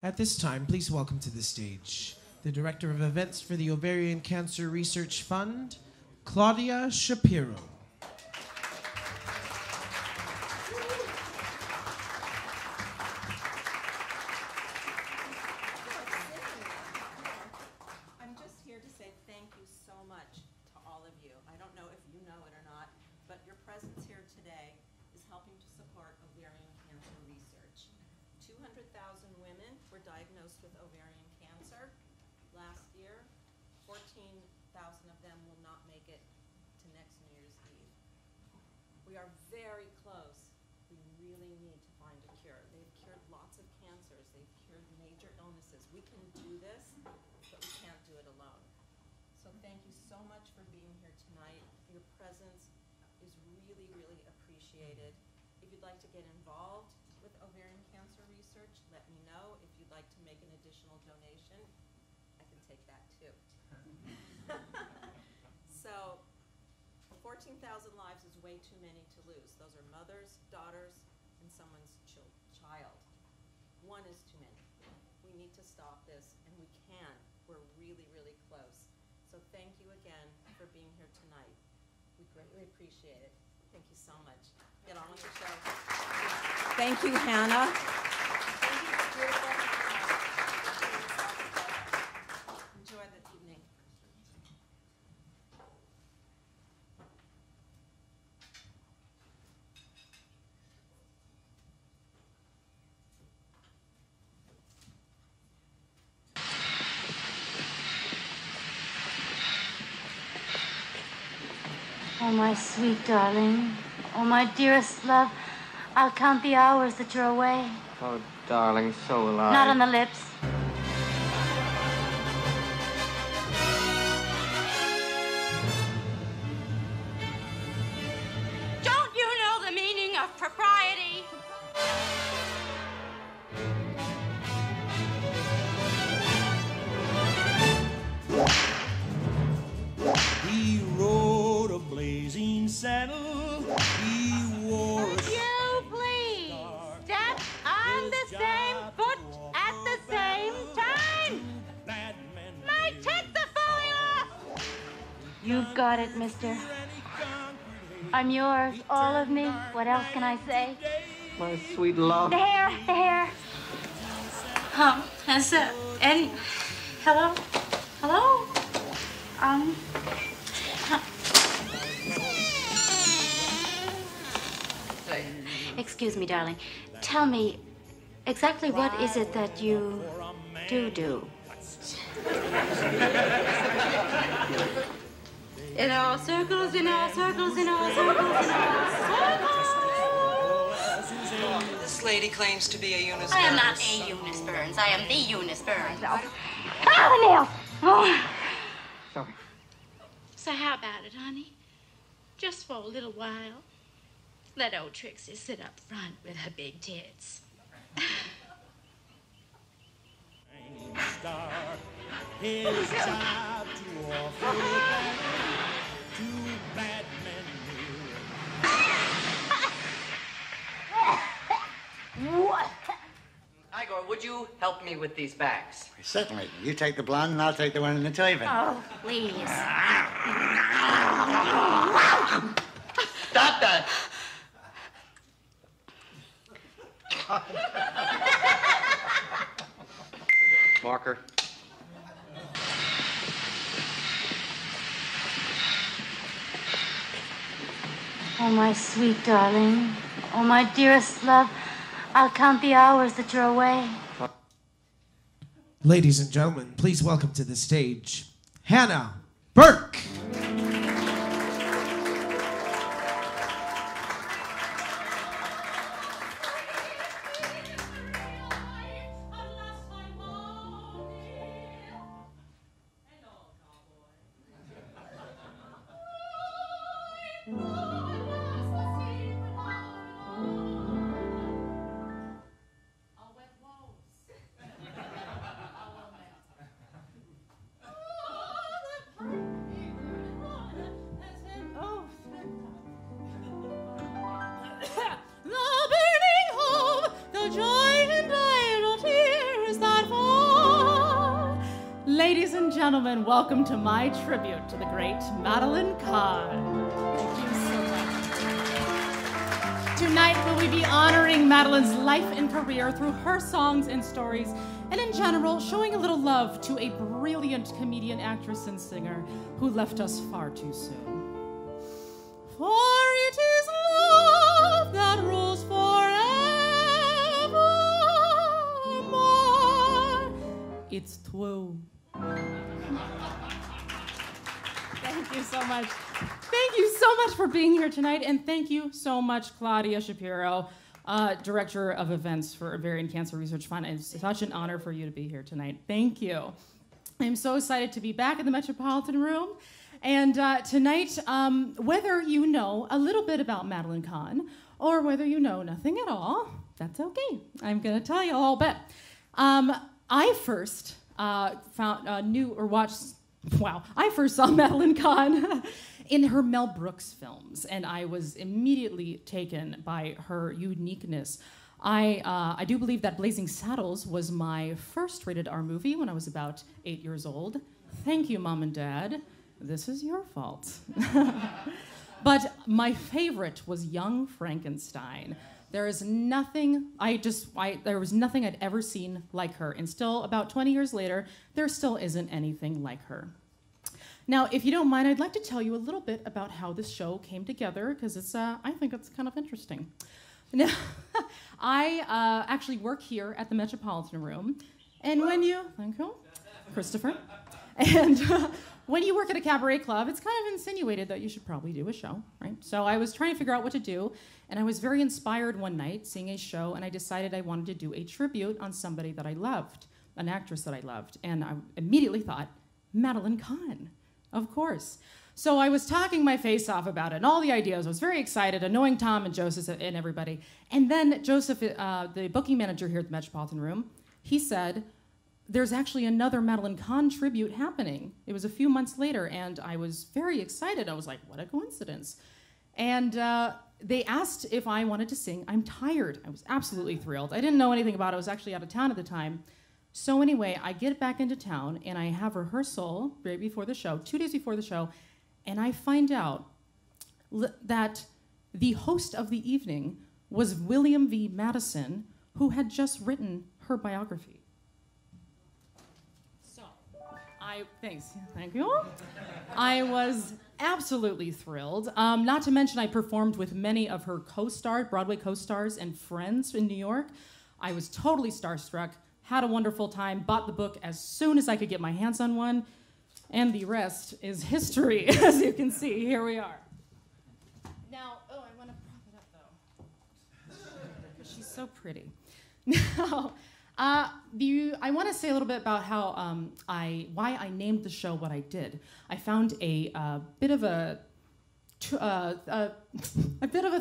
At this time, please welcome to the stage the Director of Events for the Ovarian Cancer Research Fund, Claudia Shapiro. I'm just here to say thank you so much to all of you. I don't know if you know it or not, but your presence here today is helping to support ovarian cancer research. 200,000 women were diagnosed with ovarian cancer last year. 14,000 of them will not make it to next New Year's Eve. We are very close. We really need to find a cure. They've cured lots of cancers. They've cured major illnesses. We can do this, but we can't do it alone. So thank you so much for being here tonight. Your presence is really, really appreciated. If you'd like to get involved with ovarian cancer research, let me know. If you'd like to make an additional donation, I can take that too. So 14,000 lives is way too many to lose. Those are mothers, daughters, and someone's child. One is too many. We need to stop this, and we can. We're really, really close. So thank you again for being here tonight. We greatly appreciate it. Thank you so much. Get on with your show. Thank you, Hannah. Enjoy the evening. Oh, my sweet darling. Oh, my dearest love. I'll count the hours that you're away. Oh, darling, so will I. Not on the lips. Don't you know the meaning of propriety? He rode a blazing saddle. He wore a the same foot at the same time. My tits are falling off. You've got it, mister. I'm yours, all of me. What else can I say? My sweet love. The hair. Hello? Excuse me, darling. Tell me, exactly what is it that you do? In all circles, in all circles, in all circles, in all circles. This lady claims to be a Eunice Burns. I am not a Eunice Burns. I am the Eunice Burns. Oh, the nail! Oh. Sorry. So how about it, honey? Just for a little while, let old Trixie sit up front with her big tits. What? Igor, would you help me with these bags? Certainly. You take the blonde and I'll take the one in the turban. Oh, please. Stop that! Marker. Oh, my sweet darling. Oh, my dearest love. I'll count the hours that you're away. Ladies and gentlemen, please welcome to the stage Hannah Burke. Ladies and gentlemen, welcome to my tribute to the great Madeline Kahn. Thank you so much. Tonight, will we be honoring Madeline's life and career through her songs and stories, and in general, showing a little love to a brilliant comedian, actress, and singer who left us far too soon. For it is love that rules forevermore. It's true. Thank you so much. Thank you so much for being here tonight, and thank you so much, Claudia Shapiro, Director of Events for Ovarian Cancer Research Fund. It's such an honor for you to be here tonight. Thank you. I'm so excited to be back in the Metropolitan Room. And tonight, whether you know a little bit about Madeline Kahn or whether you know nothing at all, that's okay. I'm going to tell you a little bit. I first saw Madeline Kahn in her Mel Brooks films, and I was immediately taken by her uniqueness. I do believe that Blazing Saddles was my first rated R movie when I was about 8 years old. Thank you, Mom and Dad. This is your fault. But my favorite was Young Frankenstein. There was nothing I'd ever seen like her, and still, about 20 years later, there still isn't anything like her. Now, if you don't mind, I'd like to tell you a little bit about how this show came together, because it's, I think it's kind of interesting. Now, I actually work here at the Metropolitan Room, and thank you, Christopher. And when you work at a cabaret club, it's kind of insinuated that you should probably do a show, right? So I was trying to figure out what to do, and I was very inspired one night seeing a show, and I decided I wanted to do a tribute on somebody that I loved, an actress that I loved. And I immediately thought, Madeline Kahn, of course. So I was talking my face off about it, and all the ideas. I was very excited, annoying Tom and Joseph and everybody. And then Joseph, the booking manager here at the Metropolitan Room, he said, there's actually another Madeline Kahn tribute happening. It was a few months later, and I was very excited. I was like, what a coincidence. And they asked if I wanted to sing I'm Tired. I was absolutely thrilled. I didn't know anything about it. I was actually out of town at the time. So anyway, I get back into town, and I have rehearsal right before the show, 2 days before the show, and I find out that the host of the evening was William V. Madison, who had just written her biography. Thank you. I was absolutely thrilled. Not to mention I performed with many of her Broadway co-stars and friends in New York. I was totally starstruck, had a wonderful time, bought the book as soon as I could get my hands on one, and the rest is history, as you can see. Here we are. Now, oh, I want to prop it up, though, because she's so pretty. Now, I want to say a little bit about how why I named the show what I did. I found a bit of a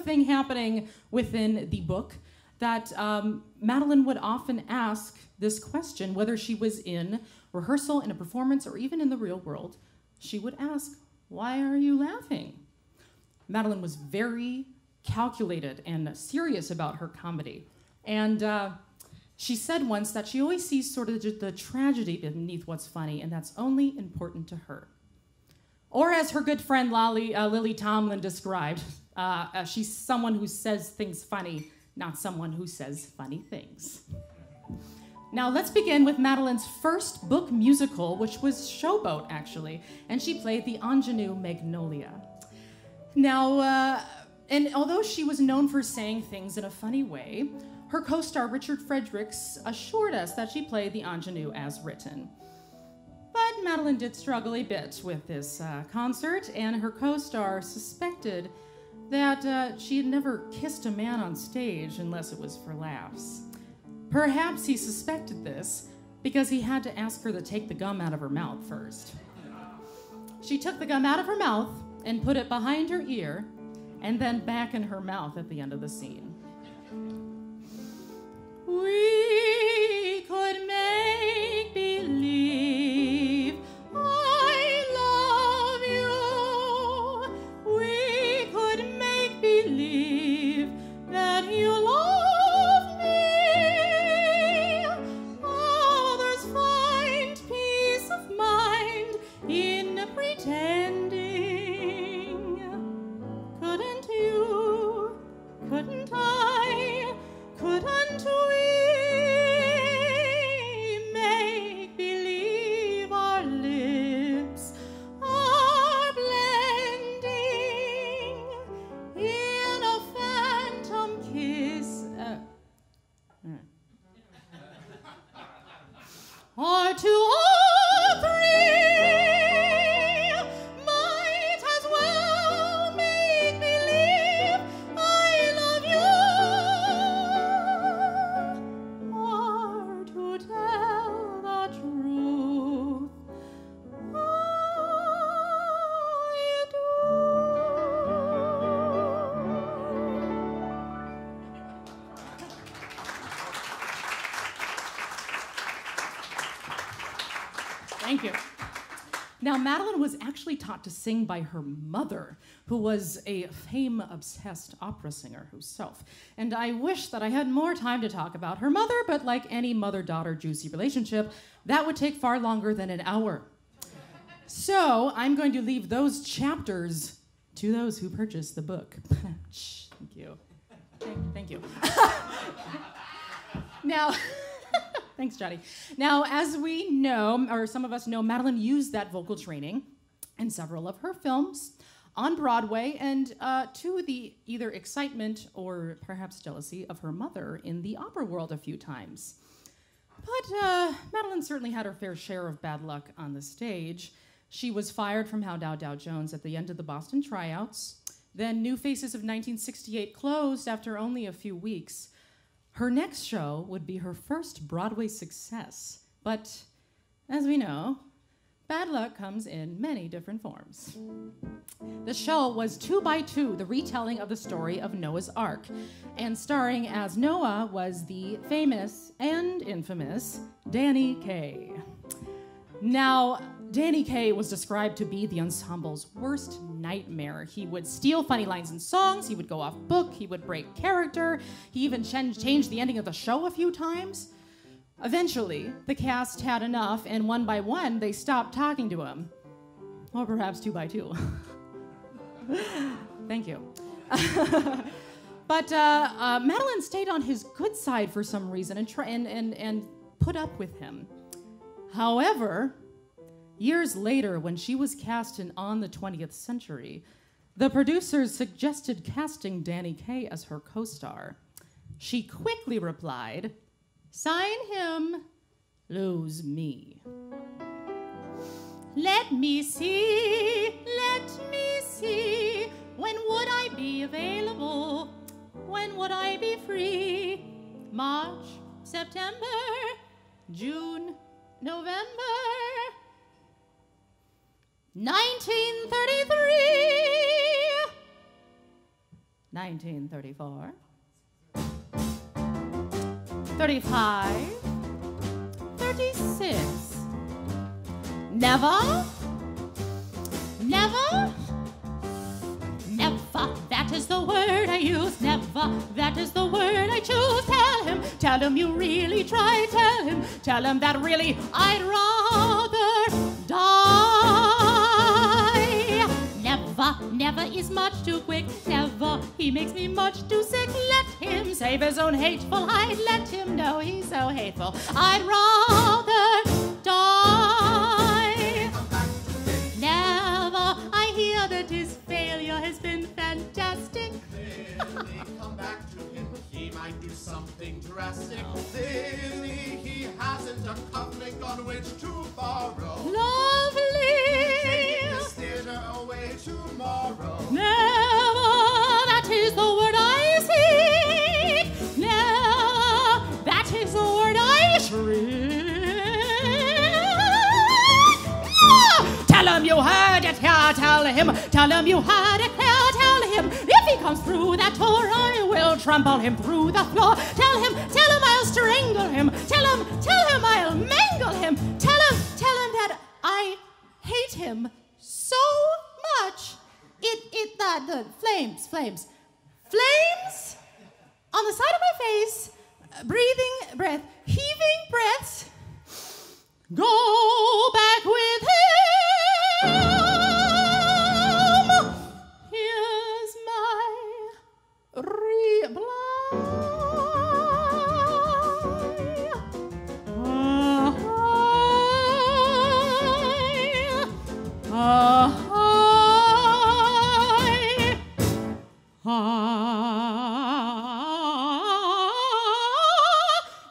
thing happening within the book that Madeline would often ask this question, whether she was in rehearsal, in a performance, or even in the real world. She would ask, "Why are you laughing?" Madeline was very calculated and serious about her comedy, and she said once that she always sees sort of the tragedy beneath what's funny, and that's only important to her. Or as her good friend Lily Tomlin described, she's someone who says things funny, not someone who says funny things. Now let's begin with Madeline's first book musical, which was Showboat, actually, and she played the ingenue Magnolia. Now, and although she was known for saying things in a funny way, her co-star Richard Fredericks assured us that she played the ingenue as written. But Madeline did struggle a bit with this concert, and her co-star suspected that she had never kissed a man on stage unless it was for laughs. Perhaps he suspected this because he had to ask her to take the gum out of her mouth first. She took the gum out of her mouth and put it behind her ear and then back in her mouth at the end of the scene. We could make believe I love you. We could make believe that you love me. Others find peace of mind. Or two or three, might as well make believe I love you. Or to tell the truth, I do. Thank you. Now, Madeline was actually taught to sing by her mother, who was a fame-obsessed opera singer herself. And I wish that I had more time to talk about her mother, but like any mother-daughter juicy relationship, that would take far longer than an hour. So I'm going to leave those chapters to those who purchased the book. Thank you. Thank you. Now... Thanks, Johnny. Now, as we know, or some of us know, Madeline used that vocal training in several of her films on Broadway and to the either excitement or perhaps jealousy of her mother in the opera world a few times. But Madeline certainly had her fair share of bad luck on the stage. She was fired from How Dow Dow Jones at the end of the Boston tryouts. Then New Faces of 1968 closed after only a few weeks. Her next show would be her first Broadway success, but as we know, bad luck comes in many different forms. The show was 2 by 2, the retelling of the story of Noah's Ark, and starring as Noah was the famous and infamous Danny Kaye. Now, Danny Kaye was described to be the ensemble's worst nightmare. He would steal funny lines and songs, he would go off book, he would break character, he even changed the ending of the show a few times. Eventually, the cast had enough, and 1 by 1, they stopped talking to him. Or perhaps 2 by 2. Thank you. But Madeline stayed on his good side for some reason and put up with him. However, years later, when she was cast in On the 20th Century, the producers suggested casting Danny Kaye as her co-star. She quickly replied, "Sign him, lose me." Let me see, when would I be available? When would I be free? March, September, June, November 1933, 1934, 35, 36, never, that is the word I use, never, that is the word I choose. Tell him you really try, tell him that really I'd rather die. Never, never is much too quick, never, he makes me much too sick. Let him save his own hateful hide, let him know he's so hateful. I'd rather die. Never, I hear that his failure has been fantastic. Lily, come back to him, he might do something drastic. Lily, he hasn't a couplet on which to borrow. Lovely, taking this theater away tomorrow. Never, that is the word I seek. Never, that is the word I shriek. Tell him you heard it here, tell him you heard it here, tell him. If he comes through that door, I will trample him through the floor. Tell him I'll strangle him. Tell him I'll mangle him. Tell him that I hate him so much. The flames on the side of my face, breathing breath, heaving breaths. Go back with him.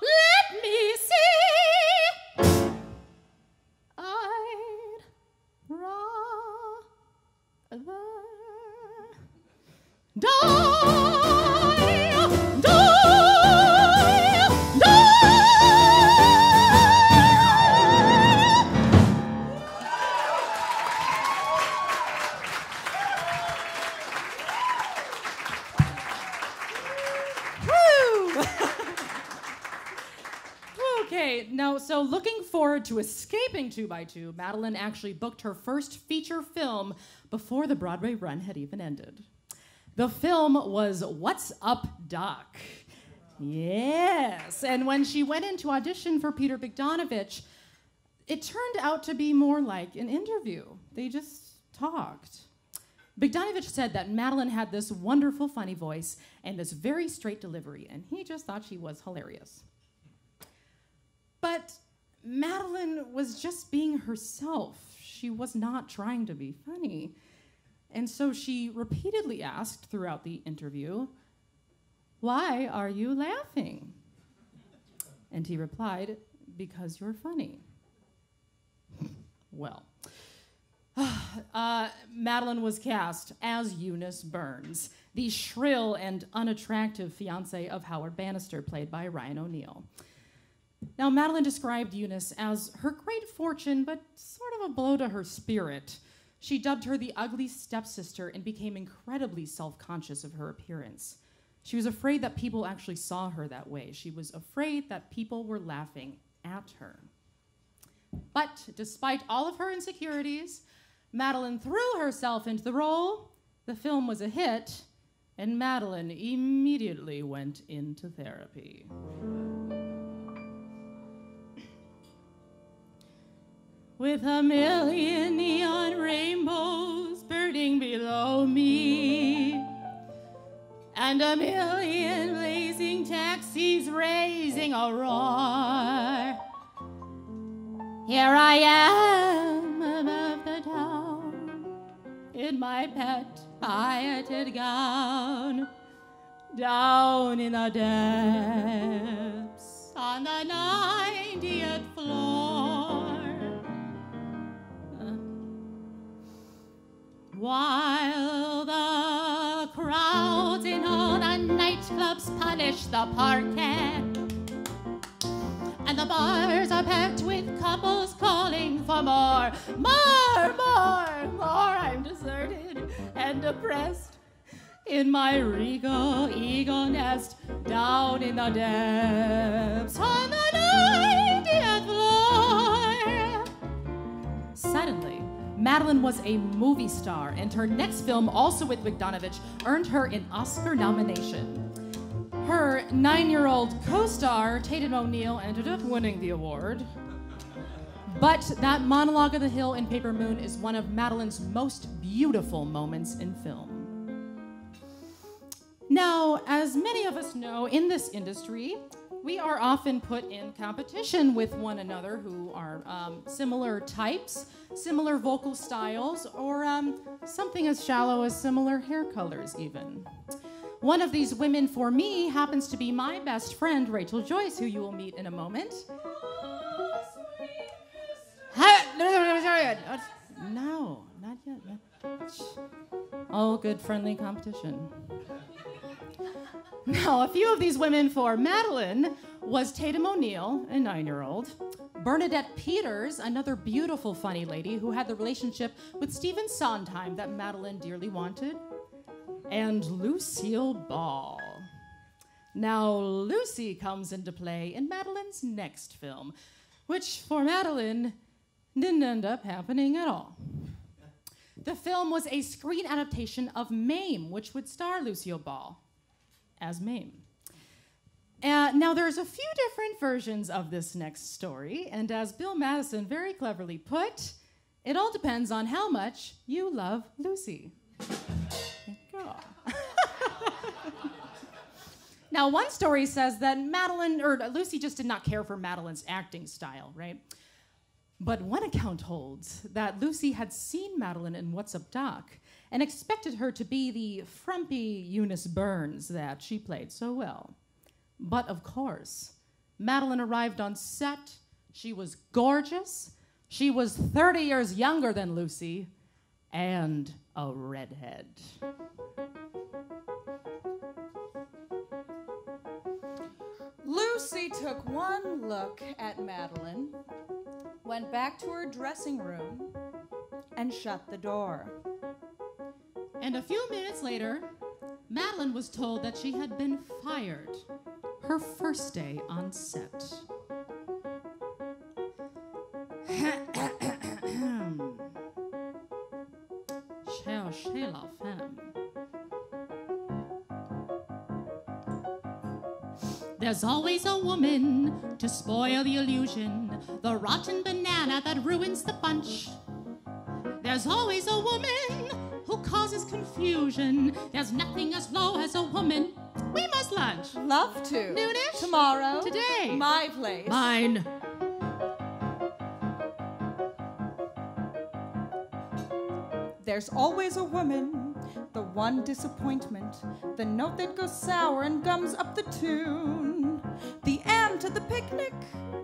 Let me see. looking forward to escaping 2x2, Madeline actually booked her first feature film before the Broadway run had even ended. The film was What's Up, Doc? Yes, and when she went in to audition for Peter Bogdanovich, it turned out to be more like an interview. They just talked. Bogdanovich said that Madeline had this wonderful, funny voice and this very straight delivery, and he just thought she was hilarious. But Madeline was just being herself. She was not trying to be funny. And so she repeatedly asked throughout the interview, "Why are you laughing?" And he replied, "Because you're funny." Well, Madeline was cast as Eunice Burns, the shrill and unattractive fiancée of Howard Bannister, played by Ryan O'Neal. Now, Madeline described Eunice as her great fortune, but sort of a blow to her spirit. She dubbed her the ugly stepsister and became incredibly self-conscious of her appearance. She was afraid that people actually saw her that way. She was afraid that people were laughing at her. But despite all of her insecurities, Madeline threw herself into the role. The film was a hit, and Madeline immediately went into therapy. With a million neon rainbows burning below me, and a million blazing taxis raising a roar, here I am above the town, in my pet high-hatted gown, down in the depths on the 90th floor, while the crowds in all the nightclubs polish the parquet, and the bars are packed with couples calling for more, more, more, more. I'm deserted and depressed in my regal eagle nest, down in the depths on the 90th floor. Suddenly, Madeline was a movie star, and her next film, also with Bogdanovich, earned her an Oscar nomination. Her 9-year-old co-star, Tatum O'Neal, ended up winning the award. But that monologue of the hill in Paper Moon is one of Madeline's most beautiful moments in film. Now, as many of us know, in this industry, we are often put in competition with one another who are similar types, similar vocal styles, or something as shallow as similar hair colors even. One of these women for me happens to be my best friend, Rachel Joyce, who you will meet in a moment. No, not yet. Oh, good friendly competition. Now, a few of these women for Madeline was Tatum O'Neal, a 9-year-old, Bernadette Peters, another beautiful, funny lady who had the relationship with Stephen Sondheim that Madeline dearly wanted, and Lucille Ball. Now, Lucy comes into play in Madeline's next film, which for Madeline didn't end up happening at all. The film was a screen adaptation of Mame, which would star Lucille Ball as Mame. Now, there's a few different versions of this next story, and as Bill Madison very cleverly put, it all depends on how much you love Lucy. Now, one story says that Lucy just did not care for Madeline's acting style, right? But one account holds that Lucy had seen Madeline in What's Up, Doc and expected her to be the frumpy Eunice Burns that she played so well. But of course, Madeline arrived on set. She was gorgeous. She was 30 years younger than Lucy and a redhead. Lucy took one look at Madeline, went back to her dressing room, and shut the door. And a few minutes later, Madeline was told that she had been fired, her first day on set. cherchez la femme. There's always a woman to spoil the illusion, the rotten banana that ruins the bunch. There's always a woman who causes confusion. There's nothing as low as a woman. We must lunch. Love to. Noonish. Tomorrow. Today. My place. Mine. There's always a woman, the one disappointment, the note that goes sour and gums up the tune, the ant at the picnic,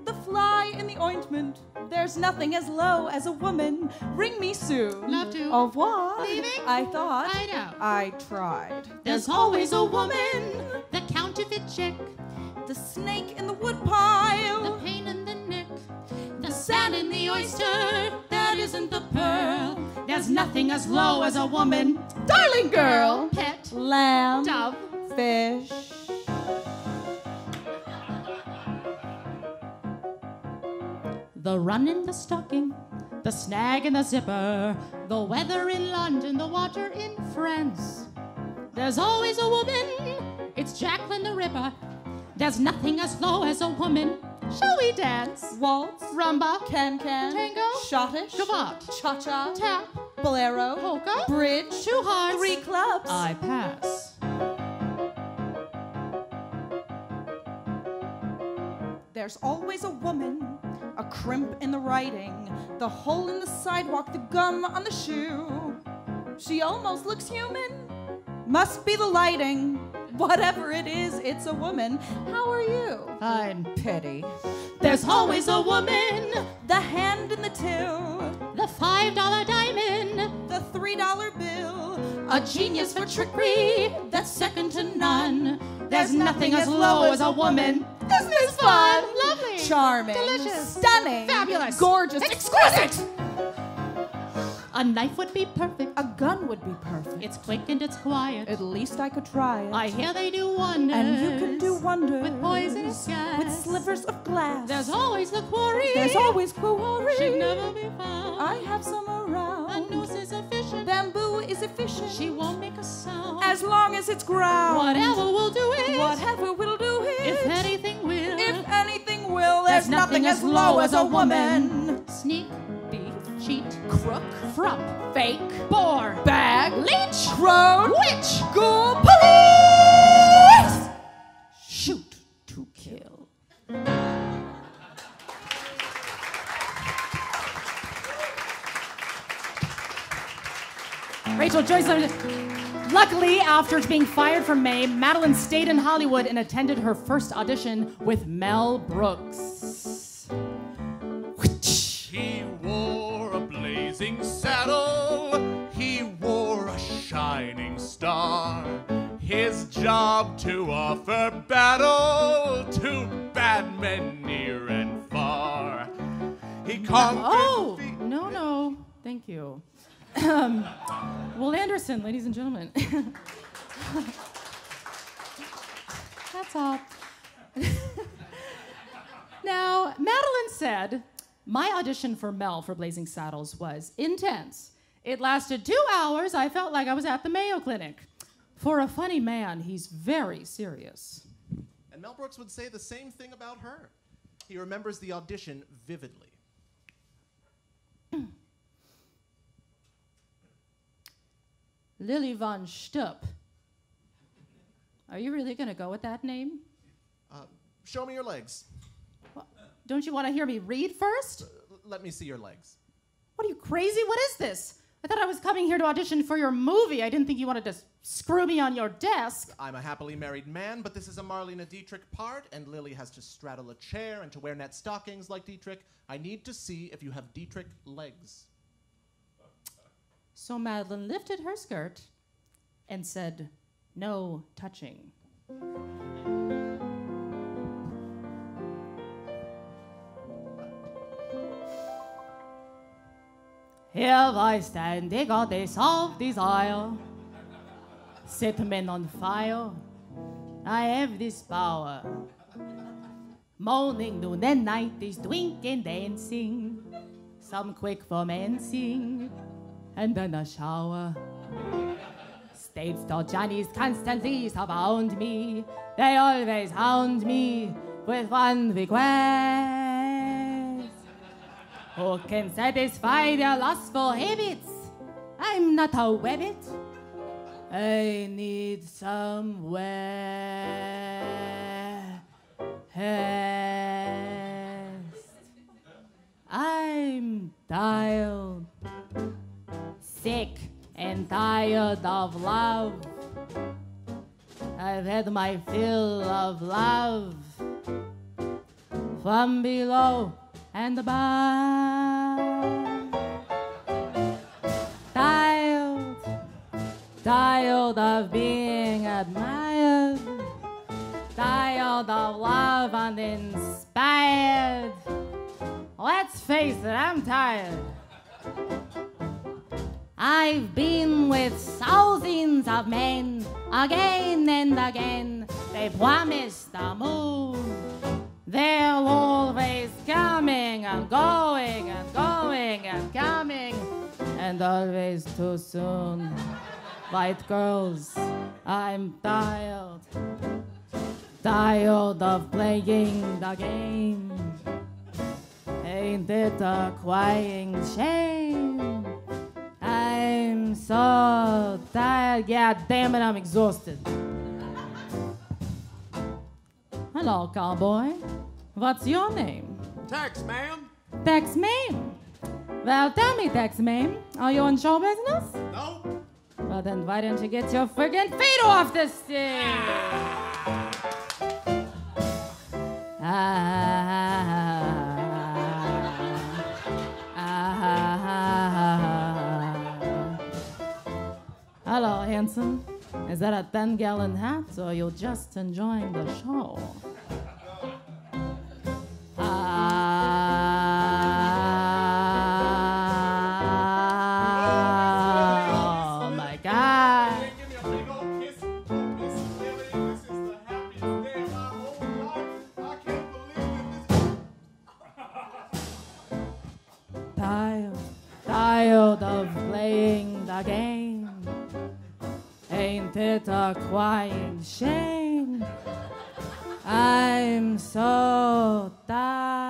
the fly in the ointment. There's nothing as low as a woman. Ring me soon. Love to. Au revoir. Leaving? I thought. I know. I tried. There's always a woman, the counterfeit chick, the snake in the woodpile, the pain in the nick, the sand in the oyster. That isn't the pearl. There's nothing as low as a woman. Darling girl. Pet. Lamb. Dove. Fish. The run in the stocking, the snag in the zipper, the weather in London, the water in France. There's always a woman. It's Jacqueline the Ripper. There's nothing as low as a woman. Shall we dance? Waltz, rumba, can-can, tango, schottische, gavotte, cha-cha, tap, bolero, polka, bridge, two hearts, three clubs. I pass. There's always a woman, a crimp in the writing, the hole in the sidewalk, the gum on the shoe. She almost looks human. Must be the lighting. Whatever it is, it's a woman. How are you? I'm petty. There's always a woman. The hand in the till. The $5 diamond. The $3 bill. A genius for trickery that's second to none. There's nothing as low as a woman. Isn't this fun? Lovely. Charming. Delicious. Stunning. Fabulous. Gorgeous. Exquisite. A knife would be perfect. A gun would be perfect. It's quick and it's quiet. At least I could try it. I hear they do wonders. And you can do wonders. With poisonous gas. With slivers of glass. There's always the quarry. There's always quarry. She'd never be found. I have some around. A noose is efficient. Bamboo is efficient. She won't make a sound. As long as it's ground. Whatever will do it. Whatever will do it. If anything will. If anything will. There's nothing as low as a woman. Sneak. Cheat, crook, frump, fake, bore, bag, leech, crone, witch, ghoul, police! Shoot to kill. Rachel Joyce. Luckily, after being fired from MAME, Madeline stayed in Hollywood and attended her first audition with Mel Brooks. Saddle, he wore a shining star. His job to offer battle to bad men near and far. He conquered. Oh no, no, thank you. Will Anderson, ladies and gentlemen. That's all. Now, Madeline said, my audition for Mel for Blazing Saddles was intense. It lasted 2 hours. I felt like I was at the Mayo Clinic. For a funny man, he's very serious. And Mel Brooks would say the same thing about her. He remembers the audition vividly. Lily von Stupp. Are you really going to go with that name? Show me your legs. Don't you want to hear me read first? Let me see your legs. What are you, crazy? What is this? I thought I was coming here to audition for your movie. I didn't think you wanted to screw me on your desk. I'm a happily married man, but this is a Marlene Dietrich part, and Lily has to straddle a chair and to wear net stockings like Dietrich. I need to see if you have Dietrich legs. So Madeline lifted her skirt and said, "No touching." Here I stand, a goddess of desire. Set men on fire. I have this power. Morning, noon, and night is drinking, dancing. some quick fomenting, and then a shower. Stage door Johnnies constantly surround me. They always hound me with one request. Who can satisfy their lustful habits? I'm not a wabbit. I need somewhere. I'm tired, sick and tired of love. I've had my fill of love from below and above. Tired, tired of being admired, tired of love and inspired. Let's face it, I'm tired. I've been with thousands of men again and again. They promised the moon. They're always coming and going and going and coming, and always too soon. White girls, I'm tired. Tired of playing the game. Ain't it a crying shame? I'm so tired. Yeah, damn it, I'm exhausted. Hello, cowboy. What's your name? Tex, ma'am. Tex, ma'am. Well, tell me, Tex, ma'am, are you in show business? No. Well, then why don't you get your friggin' feet off this thing? Hello, handsome. Is that a 10-gallon hat, or you're just enjoying the show? Oh my God! Tired, tired of playing the game. Ain't it a crying shame? I'm so tired.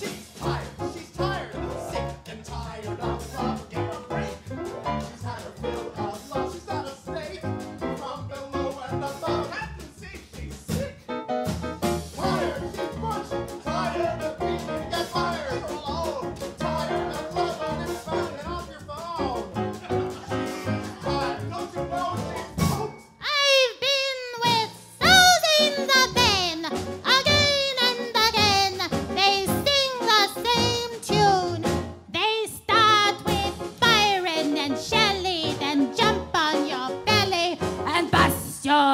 She's tired, she's tired, sick and tired of love. Give a break. She's had a fill of love. She's not a snake from below and above. I can see she's sick. Tired, she's pushed. Tired of people get fired alone.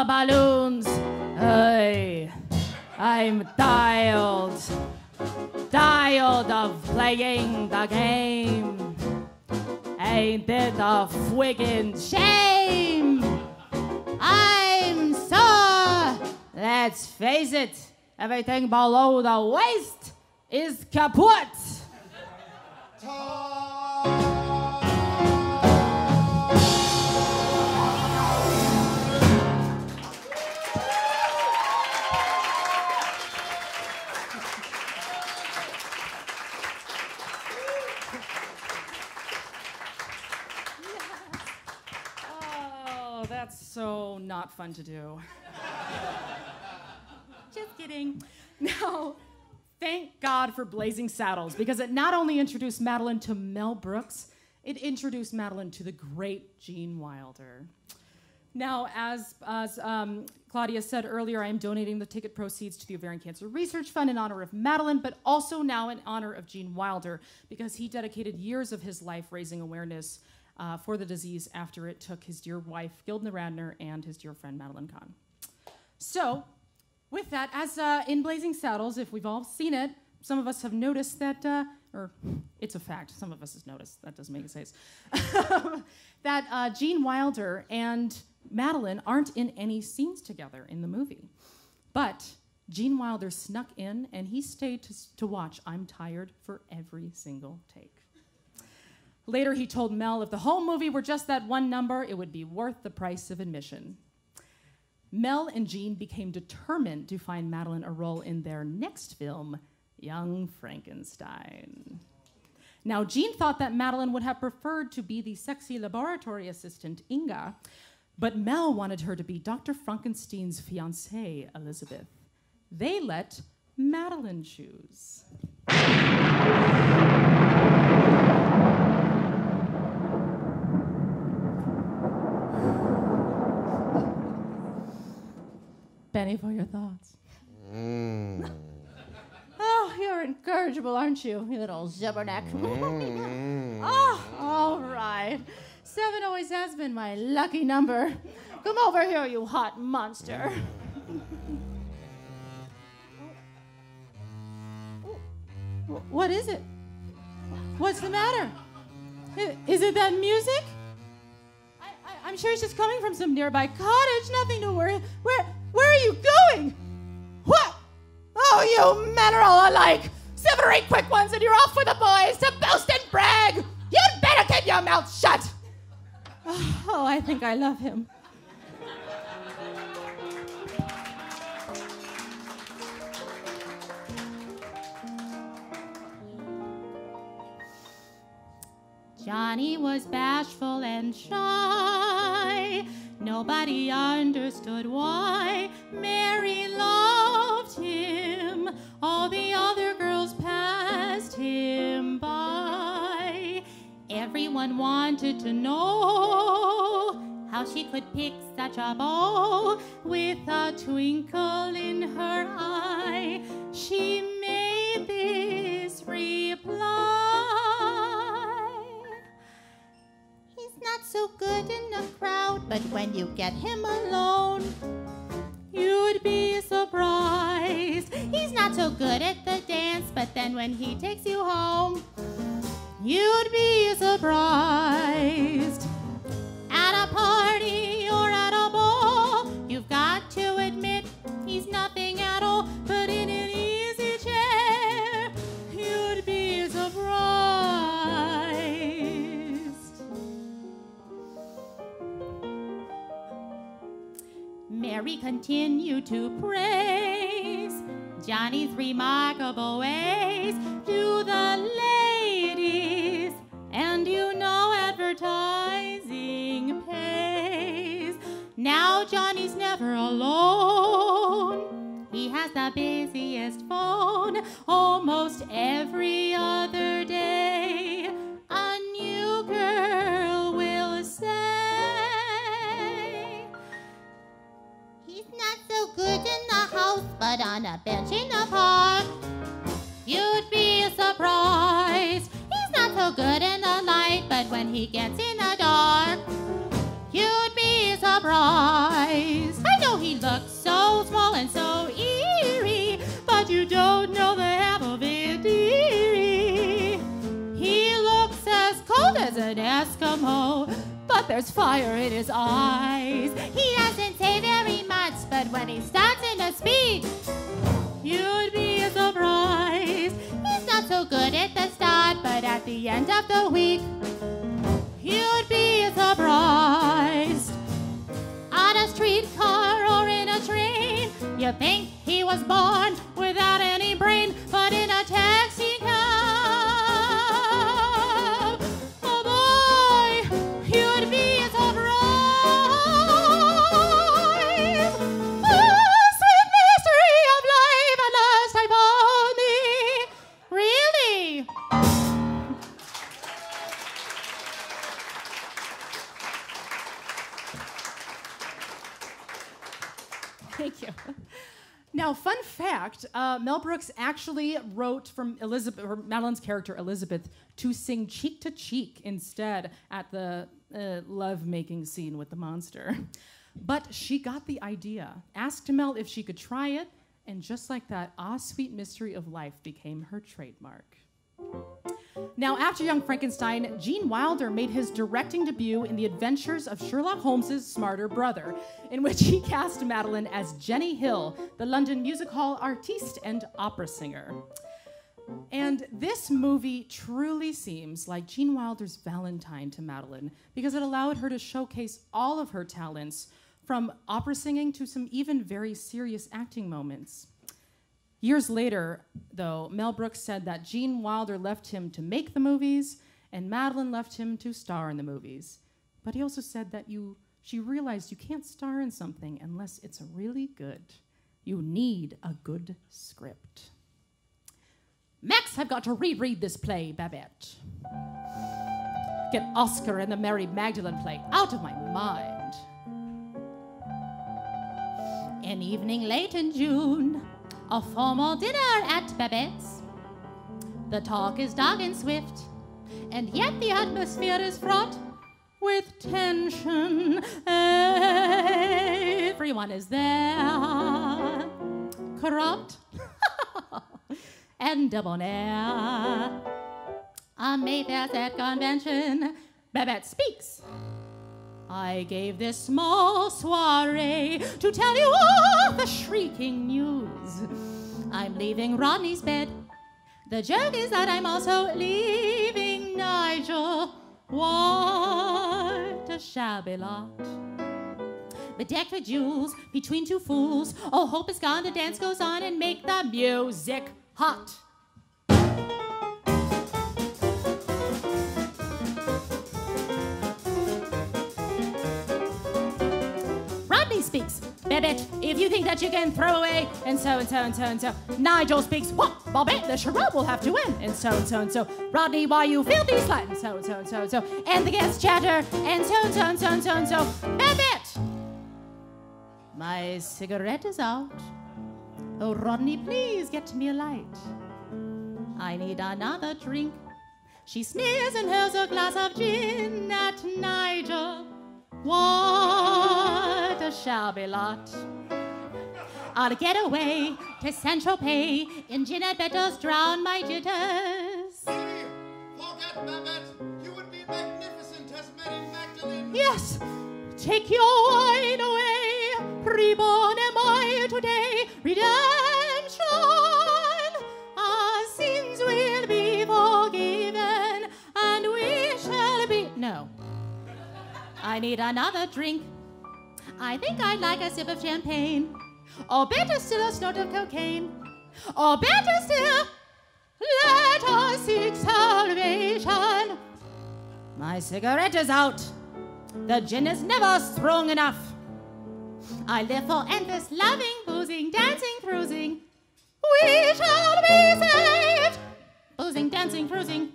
Balloons. Hey, I'm tired, tired of playing the game. Ain't it a friggin' shame? I'm so. Let's face it, everything below the waist is kaput. That's so not fun to do. Just kidding. Now, thank God for Blazing Saddles, because it not only introduced Madeline to Mel Brooks, it introduced Madeline to the great Gene Wilder. Now, as Claudia said earlier, I am donating the ticket proceeds to the Ovarian Cancer Research Fund in honor of Madeline, but also now in honor of Gene Wilder, because he dedicated years of his life raising awareness for the disease after it took his dear wife, Gilda Radner, and his dear friend, Madeline Kahn. So, with that, as in Blazing Saddles, if we've all seen it, some of us have noticed that, or it's a fact, some of us have noticed, that doesn't make any sense, that Gene Wilder and Madeline aren't in any scenes together in the movie. But Gene Wilder snuck in, and he stayed to watch I'm Tired for every single take. Later, he told Mel if the whole movie were just that one number, it would be worth the price of admission. Mel and Gene became determined to find Madeline a role in their next film, Young Frankenstein. Now, Gene thought that Madeline would have preferred to be the sexy laboratory assistant, Inga, but Mel wanted her to be Dr. Frankenstein's fiancée, Elizabeth. They let Madeline choose. Benny, for your thoughts. Oh, you're incorrigible, aren't you, you little zipperneck? Oh, all right. 7 always has been my lucky number. Come over here, you hot monster. What is it? What's the matter? Is it that music? I'm sure it's just coming from some nearby cottage. Nothing to worry. Where are you going? What? Oh, you men are all alike. 7 or 8 quick ones, and you're off with the boys to boast and brag. You'd better keep your mouth shut. Oh, I think I love him. Johnny was bashful and shy. Nobody understood why. Mary loved him. All the other girls passed him by. Everyone wanted to know how she could pick such a beau. With a twinkle in her eye, she made this reply. Not so good in the crowd, but when you get him alone, you'd be surprised. He's not so good at the dance, but then when he takes you home, you'd be surprised. At a party or at a ball, you've got to admit he's nothing at all, but in an easy chair, you'd be surprised. Mary continued to praise Johnny's remarkable ways to the ladies, and you know advertising pays. Now Johnny's never alone. He has the busiest phone almost every other day. A new girl will say, not so good in the house, but on a bench in the park, you'd be surprised. He's not so good in the light, but when he gets in the dark, you'd be surprised. I know he looks so small and so eerie, but you don't know the half of it, dearie. He looks as cold as an Eskimo, but there's fire in his eyes. He hasn't said very much, but when he starts in a speech, you'd be surprised. He's not so good at the start, but at the end of the week, you'd be surprised. On a streetcar or in a train, you think he was born without any brain, but in a taxi cab, you'd be surprised. Oh, sweet mystery of life, at last I found thee. Really? Thank you. Now, fun fact, Mel Brooks actually wrote from Elizabeth, or Madeline's character, Elizabeth, to sing Cheek to Cheek instead at the love-making scene with the monster. But she got the idea, asked Mel if she could try it, and just like that, Ah, Sweet Mystery of Life became her trademark. Now, after Young Frankenstein, Gene Wilder made his directing debut in The Adventures of Sherlock Holmes's Smarter Brother, in which he cast Madeline as Jenny Hill, the London Music Hall artiste and opera singer. And this movie truly seems like Gene Wilder's Valentine to Madeline, because it allowed her to showcase all of her talents, from opera singing to some even very serious acting moments. Years later, though, Mel Brooks said that Gene Wilder left him to make the movies, and Madeline left him to star in the movies. But he also said that she realized you can't star in something unless it's really good. You need a good script. Max, I've got to reread this play, Babette. Get Oscar and the Mary Magdalene play out of my mind. An evening late in June, a formal dinner at Babette's. The talk is dark and swift, and yet the atmosphere is fraught with tension. Everyone is there, corrupt and debonair. On Mayfair's at convention, Babette speaks. I gave this small soiree to tell you all the shrieking news. I'm leaving Rodney's bed. The joke is that I'm also leaving Nigel. What a shabby lot. Bedecked with jewels, between two fools. Oh, hope is gone, the dance goes on, and make the music hot. Rodney speaks. Babette, if you think that you can throw away, and so and so and so and so. Nigel speaks. What? Babette, the charade will have to end, and so and so and so. Rodney, why you filthy slut, and so and so and so and so. And the guests chatter, and so and so and so and so and so. Babette, my cigarette is out. Oh, Rodney, please get me a light. I need another drink. She sneers and hurls a glass of gin at Nigel. What a shabby lot. I'll get away to Central Pay. In gin and betters drown my jitters. Steve, forget Babette. You would be magnificent as Mary Magdalene. Yes, take your wine away. Reborn am I today. Redemption, our sins will be forgiven, and we shall be... No. I need another drink. I think I'd like a sip of champagne. Or better still, a snort of cocaine. Or better still, let us seek salvation. My cigarette is out. The gin is never strong enough. I live for endless loving, boozing, dancing, cruising. We shall be saved. Boozing, dancing, cruising.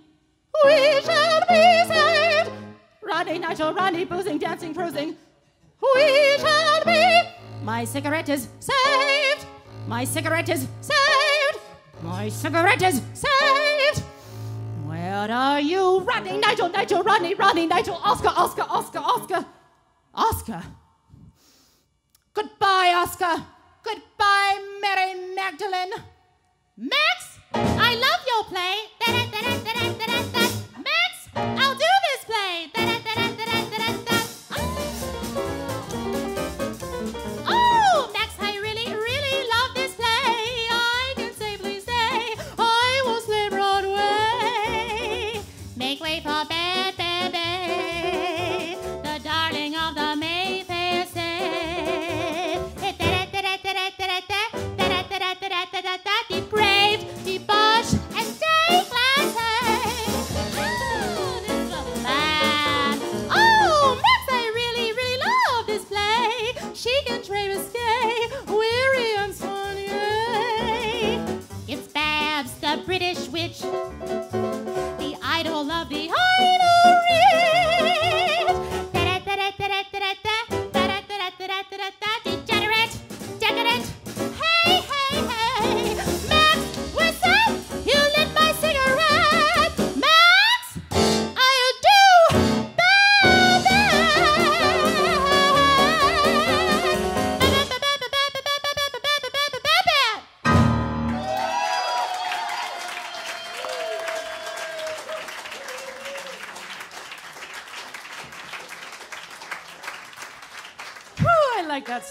We shall be saved. Rodney, Nigel, Rodney, boozing, dancing, cruising. We shall be. My cigarette is saved. My cigarette is saved. My cigarette is saved. Where are you? Rodney, Nigel, Nigel, Rodney, Rodney, Nigel, Oscar, Oscar, Oscar, Oscar. Oscar. Goodbye, Oscar. Goodbye, Mary Magdalene. Max, I love your play. Max, I'll do this play. Oh, Max, I really, really love this play. I can safely say I will slay Broadway. Make way for Bad Baby, the darling of the Mayfair State. Depraved, debauched, and stay classy.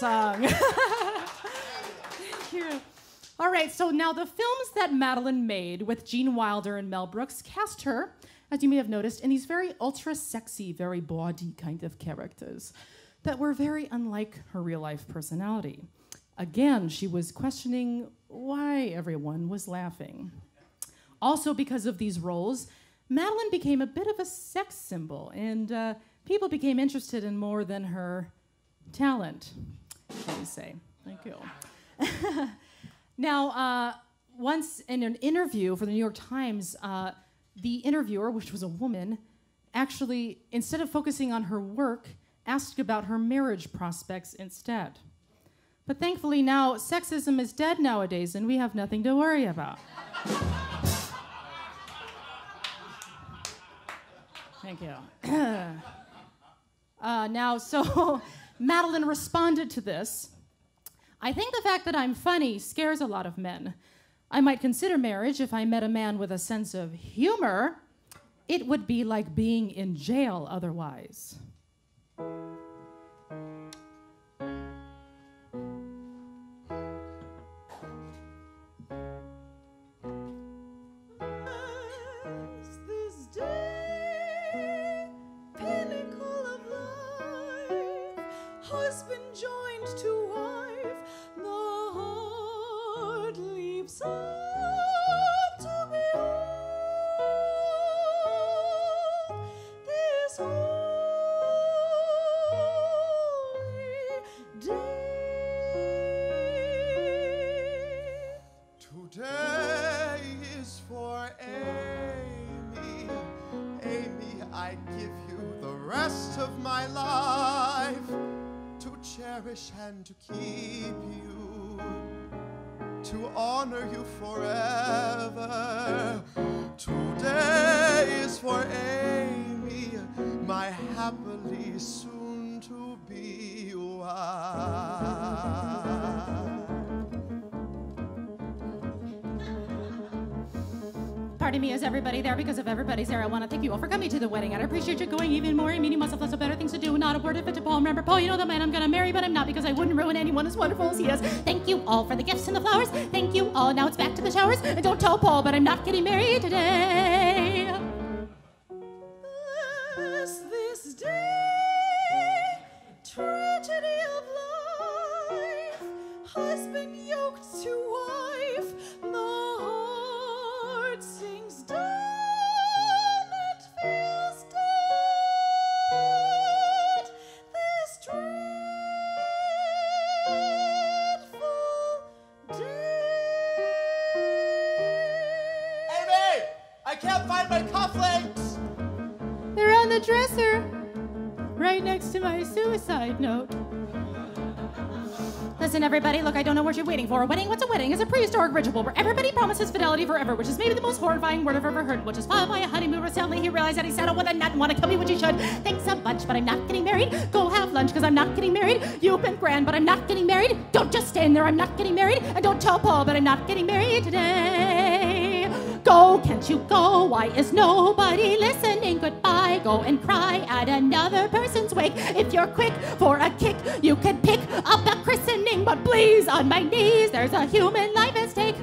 that song. Thank you. All right, so now the films that Madeline made with Gene Wilder and Mel Brooks cast her, as you may have noticed, in these very ultra-sexy, very bawdy kind of characters that were very unlike her real-life personality. Again, she was questioning why everyone was laughing. Also, because of these roles, Madeline became a bit of a sex symbol, and people became interested in more than her talent, shall we say. Thank you. Now, once in an interview for the New York Times, the interviewer, which was a woman, actually, instead of focusing on her work, asked about her marriage prospects instead. But thankfully now, sexism is dead nowadays, and we have nothing to worry about. Thank you. Now, so Madeline responded to this. I think the fact that I'm funny scares a lot of men. I might consider marriage if I met a man with a sense of humor. It would be like being in jail otherwise. And to keep you, to honor you forever. Today is for Amy, my happily soon to be wife. Pardon me, is everybody there? Because if everybody's there, I want to thank you all for coming to the wedding. I appreciate you going even more and meeting myself lots of better things to do. Not a word of it to Paul. Remember, Paul, you know the man I'm going to marry, but I'm not because I wouldn't ruin anyone as wonderful as he is. Thank you all for the gifts and the flowers. Thank you all. Now it's back to the showers. And don't tell Paul, but I'm not getting married today. This day, tragedy of life, husband yoked to wife, the heart sings down. Dresser right next to my suicide note. Listen, everybody, look, I don't know what you're waiting for. A wedding? What's a wedding? It's a prehistoric ritual where everybody promises fidelity forever, which is maybe the most horrifying word I've ever heard, which is followed by a honeymoon where suddenly he realized that he settled with a nut and want to kill me, which he should. Thanks a bunch, but I'm not getting married. Go have lunch, because I'm not getting married. You've been grand, but I'm not getting married. Don't just stand there, I'm not getting married. And don't tell Paul, but I'm not getting married today. Go, can't you go? Why is nobody listening? Goodbye, go and cry at another person's wake. If you're quick for a kick, you could pick up a christening. But please, on my knees, there's a human life at stake.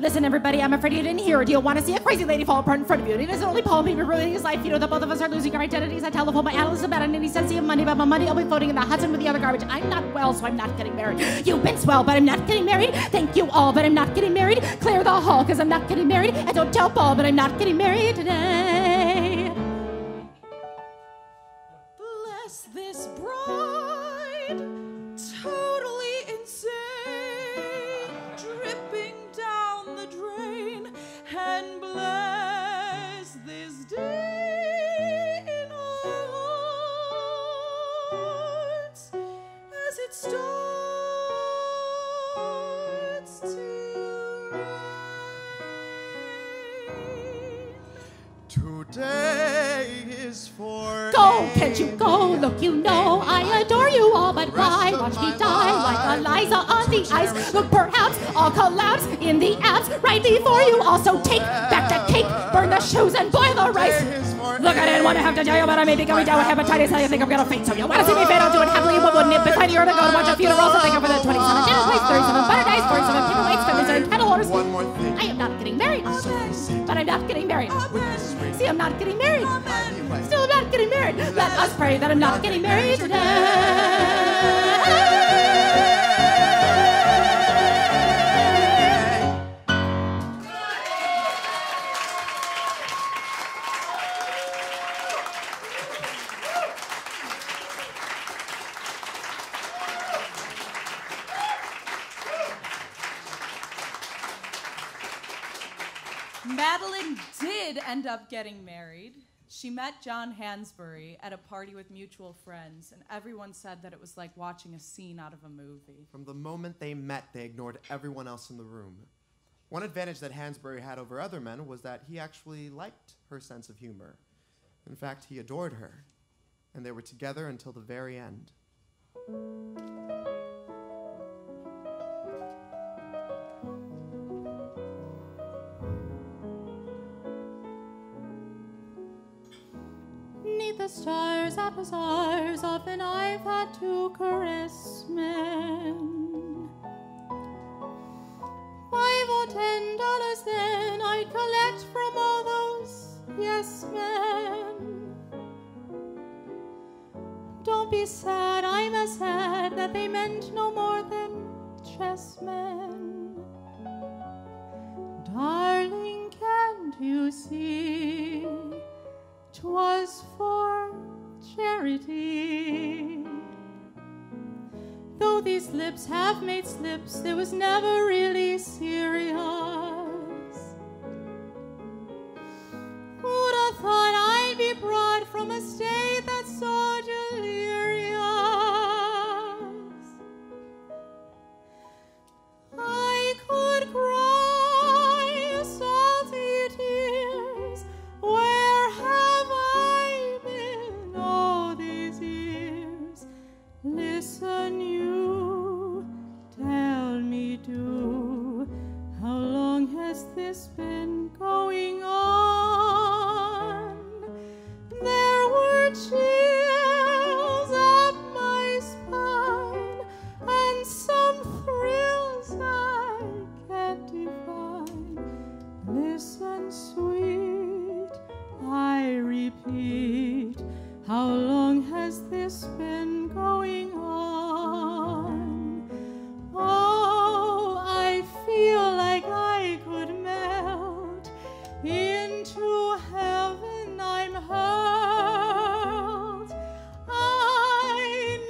Listen, everybody, I'm afraid you didn't hear. Do you want to see a crazy lady fall apart in front of you? And it isn't only Paul maybe ruining his life. You know that both of us are losing our identities. I telephone my analyst about it, and he says he have money, but my money, I'll be floating in the Hudson with the other garbage. I'm not well, so I'm not getting married. You've been swell, but I'm not getting married. Thank you all, but I'm not getting married. Clear the hall, because I'm not getting married. And don't tell Paul, but I'm not getting married today. Bless this bride, totally insane, dripping down the drain, and bless this day in our hearts as it starts to. Today is for go, can't you go? Look, you know I adore you all, but why watch me die like Eliza on the ice? Look, perhaps I'll collapse in the abs right before you. Also, take back the cake, burn the shoes, and boil the rice. Look, I didn't want to have to tell you, but I may be going down with hepatitis, and you think I'm going to faint, so you want to see me faint, I'll do it happily in one more nip, beside you to go and watch a funeral, so think I'm for the 27 dinner plates, 37 butter days, 47 people waits, 37 kettle orders. One more thing. I am not getting married. But I'm not getting married. See, I'm not getting married. Still, I'm not getting married. Let us pray that I'm not getting married today. Madeline did end up getting married. She met John Hansberry at a party with mutual friends, and everyone said that it was like watching a scene out of a movie. From the moment they met, they ignored everyone else in the room. One advantage that Hansberry had over other men was that he actually liked her sense of humor. In fact, he adored her, and they were together until the very end. The stars at bazaars, often I've had to caress men. $5 or $10 then I collect from all those yes men. Don't be sad, I'm as sad that they meant no more than chessmen. Darling, can't you see? 'Twas for charity. Though these lips have made slips, it was never really serious. Who'd have thought I'd be brought from a state that's so delirious? I could cry salty tears. Listen, you tell me, do how long has this been going on? There were chills up my spine and some thrills I can't define. Listen, sweet, I repeat, how long has this been going on? Oh, I feel like I could melt into heaven. I'm hurled. I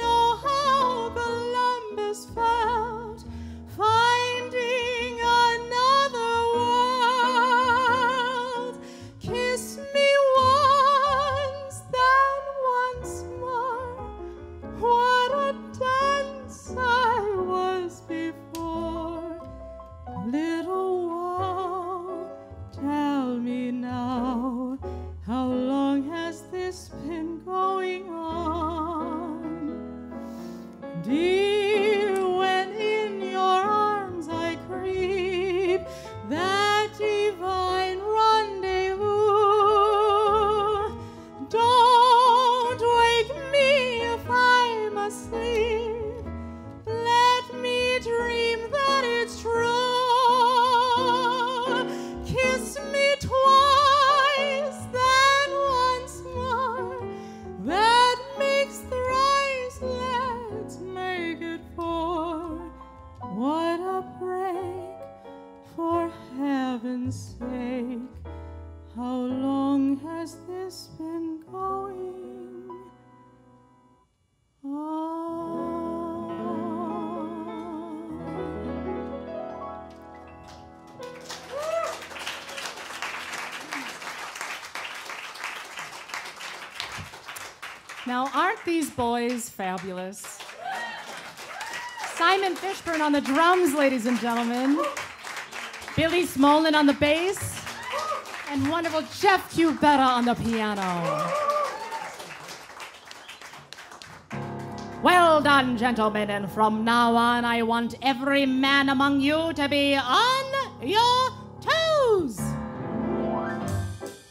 know how Columbus felt, finding another world. Kiss me once, then once more. What a dunce I was before. Little while, tell me now, how long has this been going on? Dear, when in your arms I creep, that divine rendezvous. Don't wake me if I'm asleep. Let me dream that it's true. Kiss me twice, then once more. That makes thrice, let's make it four. What a break, for heaven's sake. How long has this been going on? Now, aren't these boys fabulous? Simon Fishburne on the drums, ladies and gentlemen. Billy Smolin on the bass. And wonderful Jeff Cubetta on the piano. Well done, gentlemen, and from now on, I want every man among you to be on your toes.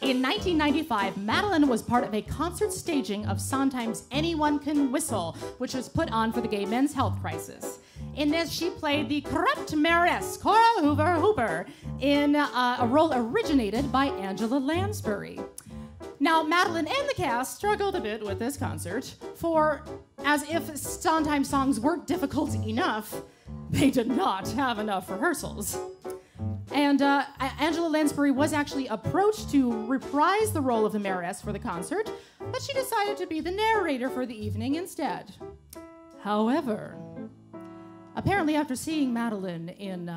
In 1995, Madeline was part of a concert staging of Sondheim's Anyone Can Whistle, which was put on for the gay men's health crisis. In this, she played the corrupt mayoress, Cora Hoover, in a role originated by Angela Lansbury. Now, Madeline and the cast struggled a bit with this concert, for as if Sondheim songs weren't difficult enough, they did not have enough rehearsals. And Angela Lansbury was actually approached to reprise the role of the mayoress for the concert, but she decided to be the narrator for the evening instead. However, apparently after seeing Madeline in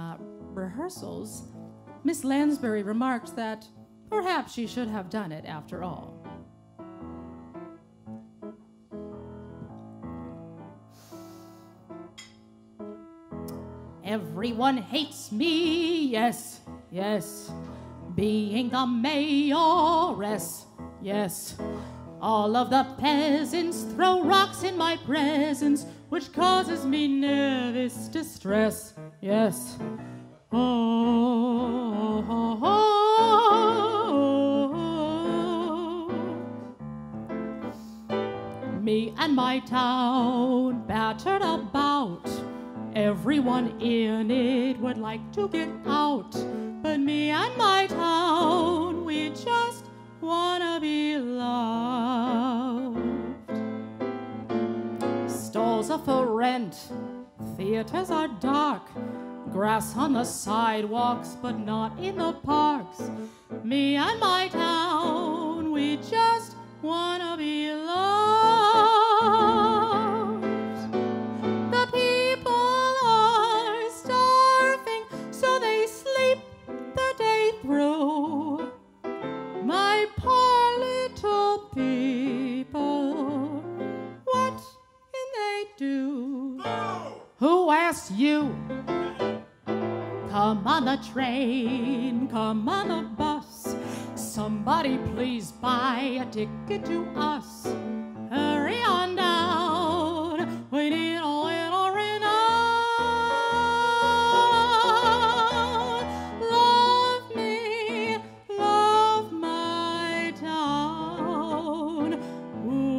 rehearsals, Miss Lansbury remarked that perhaps she should have done it after all. Everyone hates me, yes, yes. Being the mayoress, yes. All of the peasants throw rocks in my presence, which causes me nervous distress, yes. Oh, oh, oh, oh, oh, oh. Me and my town battered about. Everyone in it would like to get out, but me and my town, we just wanna be loved. Stalls are for rent, theaters are dark, grass on the sidewalks, but not in the parks. Me and my town, we just wanna be loved. You come on the train, come on the bus. Somebody please buy a ticket to us. Hurry on down, we need a little renown. Love me, love my town. Ooh.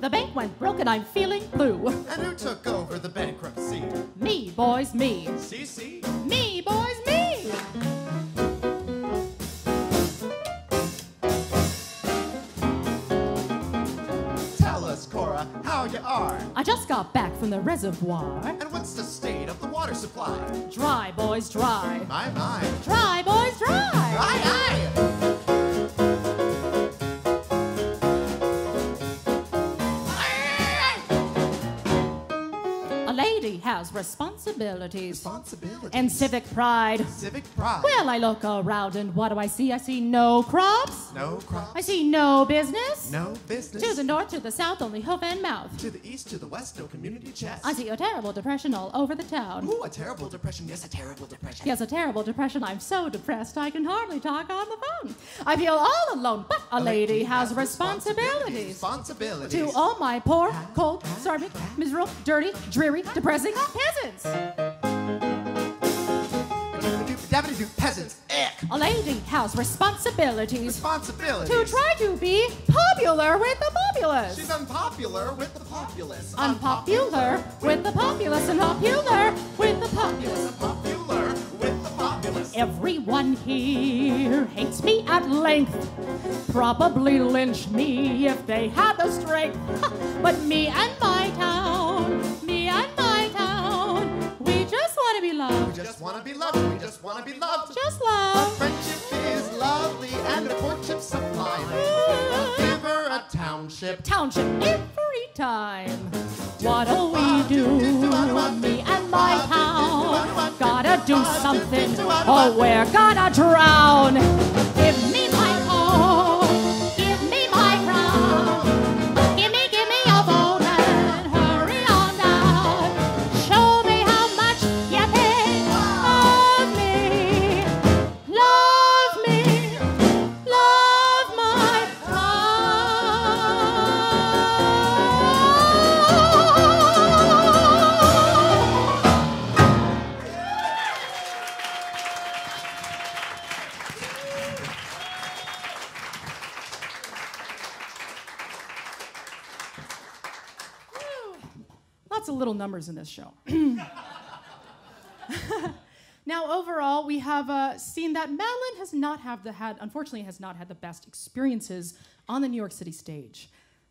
The bank went broke and I'm feeling blue. And who took over the bankruptcy? Me, boys, me. CC? Me, boys, me! Tell us, Cora, how you are. I just got back from the reservoir. And what's the state of the water supply? Dry, boys, dry. My, my. Dry, boys, dry! Aye, aye! Has responsibilities and civic pride. Civic pride. Well, I look around and what do I see? I see no crops. No crops. I see no business. No business. To the north, to the south, only hoof and mouth. To the east, to the west, no community chest. I see a terrible depression all over the town. Ooh, a terrible depression. Yes, a terrible depression. Yes, a terrible depression. I'm so depressed I can hardly talk on the phone. I feel all alone, but a lady has responsibilities. Responsibilities. To all my poor, cold, starving, miserable, dirty, dreary, depressing peasants. Peasants. A lady has responsibilities. Responsibilities. To try to be popular with the populace. She's unpopular with the populace. Unpopular with the populace. Unpopular with the populace. Unpopular with the populace. Everyone here hates me at length. Probably lynch me if they had the strength. But me and my town, me and my town, we just want to be loved. We just want to be loved. We just want to be loved. Just love. A friendship is lovely and a courtship sublime. Give her a township. Township every time. What do we do? Me and my town. Gotta do something or we're gonna drown. Give me my home. lots of little numbers in this show. Now, overall, we have seen that Madeline unfortunately has not had the best experiences on the New York City stage.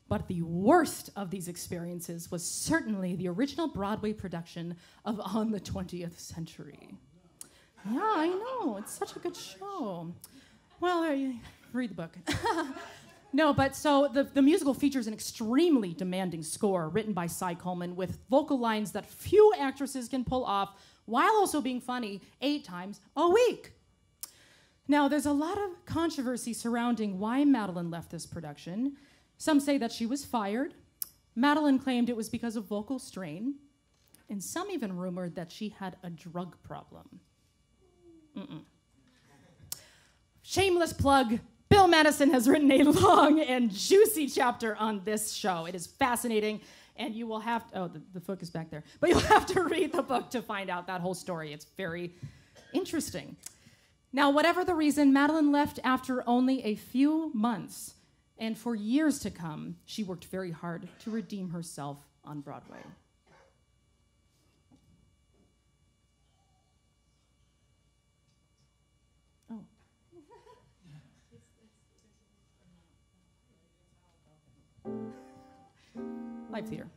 But the worst of these experiences was certainly the original Broadway production of On the 20th Century. Oh, no. Yeah, I know. It's such a good show. Well, you read the book. No, but so the musical features an extremely demanding score written by Cy Coleman with vocal lines that few actresses can pull off while also being funny 8 times a week. Now, there's a lot of controversy surrounding why Madeline left this production. Some say that she was fired. Madeline claimed it was because of vocal strain. And some even rumored that she had a drug problem. Mm-mm. Shameless plug. Bill Madison has written a long and juicy chapter on this show. It is fascinating, and you will have to, the book is back there, but you'll have to read the book to find out that whole story. It's very interesting. Now, whatever the reason, Madeline left after only a few months, and for years to come, she worked very hard to redeem herself on Broadway. Live theater.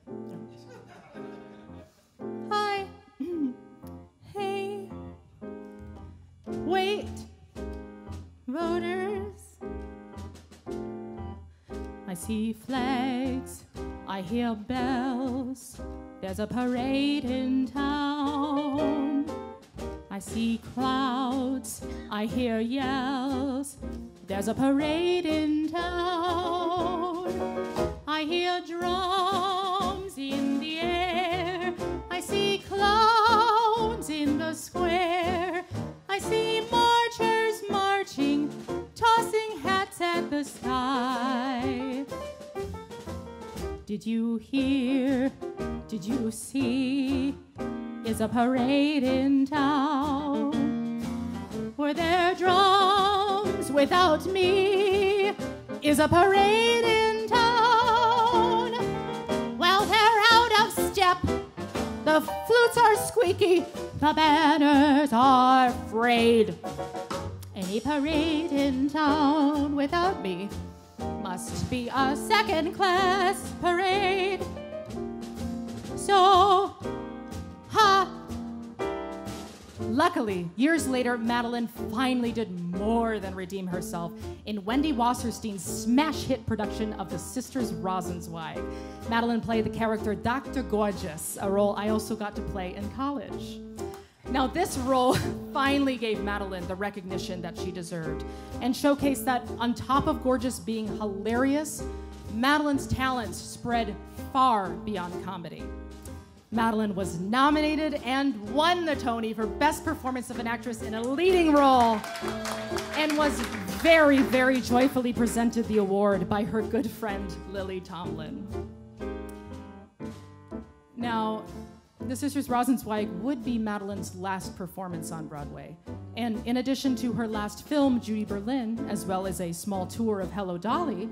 Hi. Hey. Wait. Voters. I see flags. I hear bells. There's a parade in town. I see clouds. I hear yells. There's a parade in town. I hear drums in the air. I see clowns in the square. I see marchers marching, tossing hats at the sky. Did you hear? Did you see? Is a parade in town? Were there drums without me? Is a parade in town? The flutes are squeaky, the banners are frayed. Any parade in town without me must be a second-class parade. So, ha! Luckily, years later, Madeline finally did more than redeem herself in Wendy Wasserstein's smash hit production of The Sisters Rosenzweig. Madeline played the character Dr. Gorgeous, a role I also got to play in college. Now, this role finally gave Madeline the recognition that she deserved and showcased that on top of Gorgeous being hilarious, Madeline's talents spread far beyond comedy. Madeline was nominated and won the Tony for Best Performance of an Actress in a Leading Role and was very, very joyfully presented the award by her good friend, Lily Tomlin. Now, The Sisters Rosenzweig would be Madeline's last performance on Broadway. And in addition to her last film, Judy Berlin, as well as a small tour of Hello, Dolly,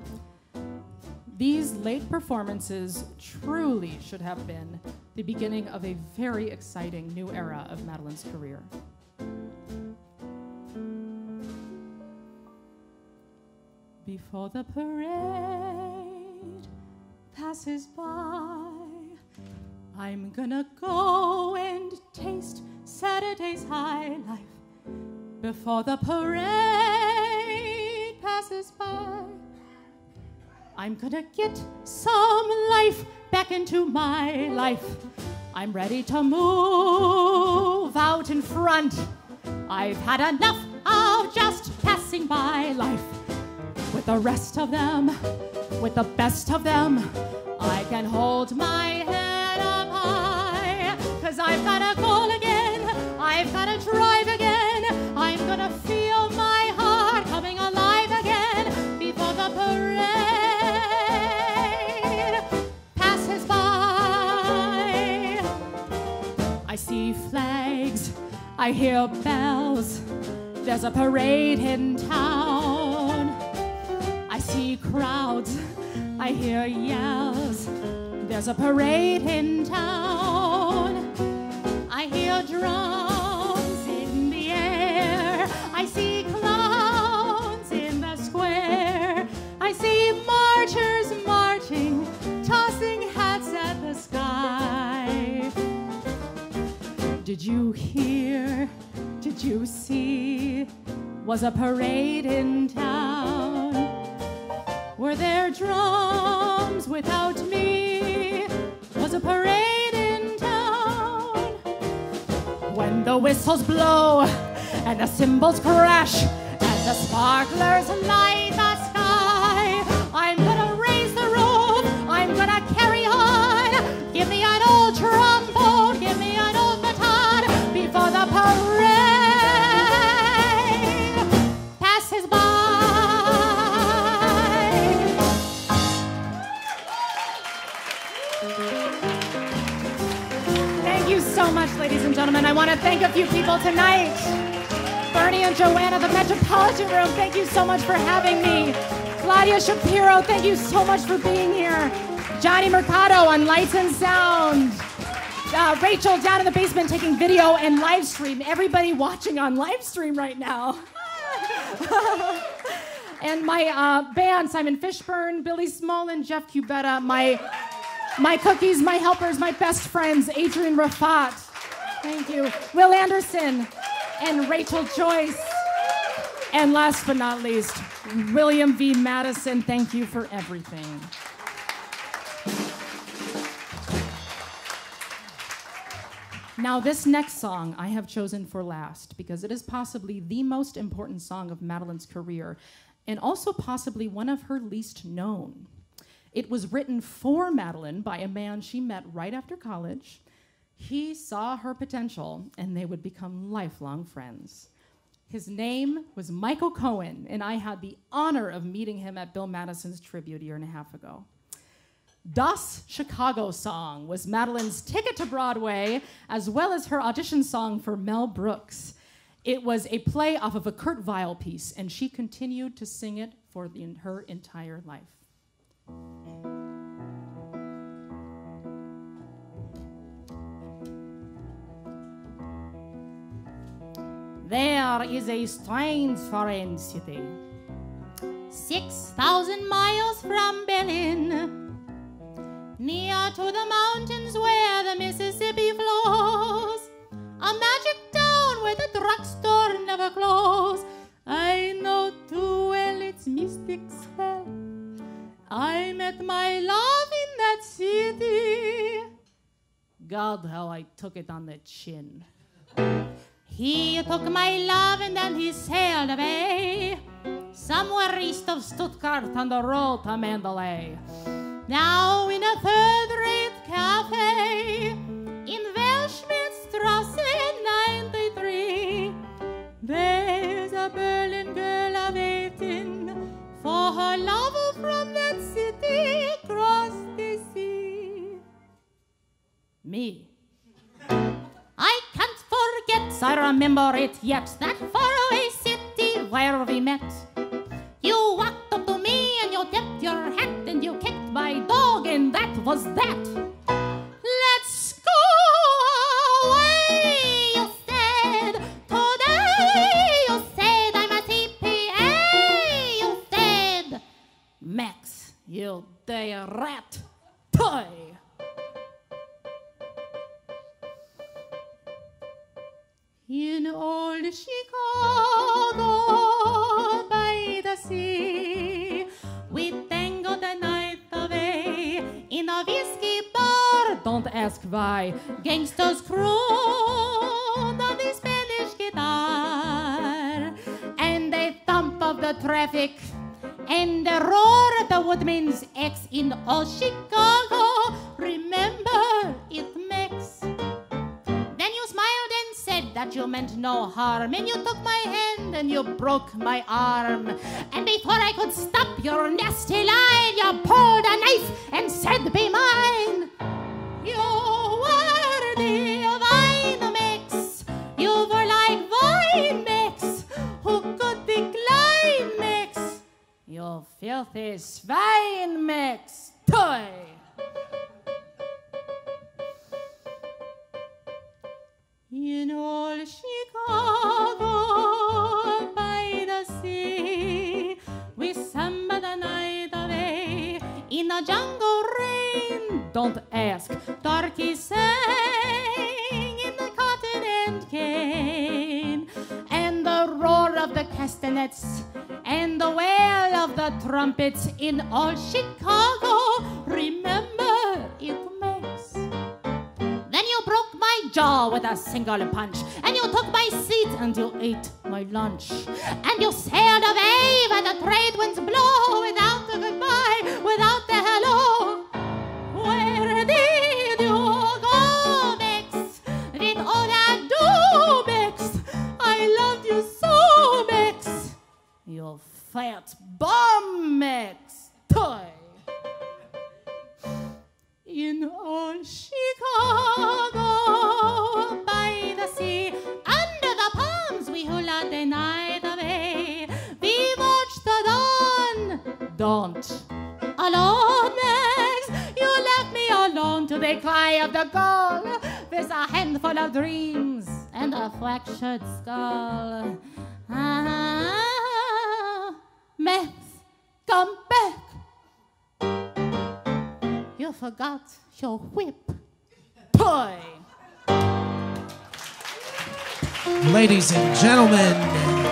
these late performances truly should have been the beginning of a very exciting new era of Madeline's career. Before the parade passes by, I'm gonna go and taste Saturday's high life. Before the parade passes by, I'm gonna get some life back into my life. I'm ready to move out in front. I've had enough of just passing by life. With the rest of them, with the best of them, I can hold my head up high. 'Cause I've gotta go again, I've gotta drive again, I'm gonna feel my heart coming alive again before the parade. I see flags, I hear bells, there's a parade in town. I see crowds, I hear yells, There's a parade in town. I hear drums in the air. I see clowns in the square. I see marchers marching, tossing hats at the sky. Did you hear? Did you see? Was a parade in town? Were there drums without me? Was a parade in town? When the whistles blow and the cymbals crash and the sparklers light the sky, I'm gonna raise the roof, I'm gonna carry on. Give me an old trombone, give me an old baton before the parade. So much, ladies and gentlemen. I want to thank a few people tonight. Bernie and Joanna, the Metropolitan Room, thank you so much for having me. Claudia Shapiro, thank you so much for being here. Johnny Mercado on lights and sound. Rachel down in the basement taking video and live stream. Everybody watching on live stream right now. And my band, Simon Fishburne, Billy Smolin, Jeff Cubetta, my cookies, my helpers, my best friends, Adrian Rafat, thank you, Will Anderson, and Rachel Joyce, and last but not least, William V. Madison, thank you for everything. Now this next song I have chosen for last because it is possibly the most important song of Madeline's career, and also possibly one of her least known. It was written for Madeline by a man she met right after college. He saw her potential, and they would become lifelong friends. His name was Michael Cohen, and I had the honor of meeting him at Bill Madison's tribute a year and a half ago. Das Chicago Song was Madeline's ticket to Broadway, as well as her audition song for Mel Brooks. It was a play off of a Kurt Weill piece, and she continued to sing it for her entire life. There is a strange foreign city, 6,000 miles from Berlin, near to the mountains where the Mississippi flows, a magic town where the drugstore never closes. I know too well its mystic spell. I met my love in that city. God, how I took it on the chin. He took my love and then he sailed away, somewhere east of Stuttgart on the road to Mandalay. Now in a third-rate cafe in Welschmidtstrasse 93, there's a Berlin girl of 18 for her lover from that city across the sea. Me. I can't forget, I remember it yet, that faraway city where we met. You walked up to me and you tipped your hat and you kicked my dog and that was that. Let's go away, you said. Today you said I'm a TPA, you said. Max, you day rat toy. In old Chicago by the sea, we tango the night away in a whiskey bar. Don't ask why. Gangsters crooned on the Spanish guitar, and they thump of the traffic and the roar of the woodman's axe in old Chicago. Remember, it makes. That you meant no harm, and you took my hand and you broke my arm, and before I could stop your nasty line, you pulled a knife and said, "Be mine." You were the wine mix, you were like wine mix, who could decline mix? You filthy swine mix, toy. In old Chicago, by the sea, we samba the night away in the jungle rain. Don't ask, turkeys sang in the cotton and cane, and the roar of the castanets and the wail of the trumpets in old Chicago. Remember, it makes. Then you broke my jaw with a single punch, and you took my seat and you ate my lunch, and you sailed away when the trade winds blow, without a goodbye, without the hello. Where did you go, Max? Did all that do, Max? I loved you so, Max. You fat bum, Max. Toy. In old Chicago, by the sea, under the palms we hula the night away. We watch the dawn. Don't. Alone, Max, you left me alone to the cry of the gull, with a handful of dreams and a fractured skull. Ah, Max, come back. You forgot your whip. Toy. Ladies and gentlemen,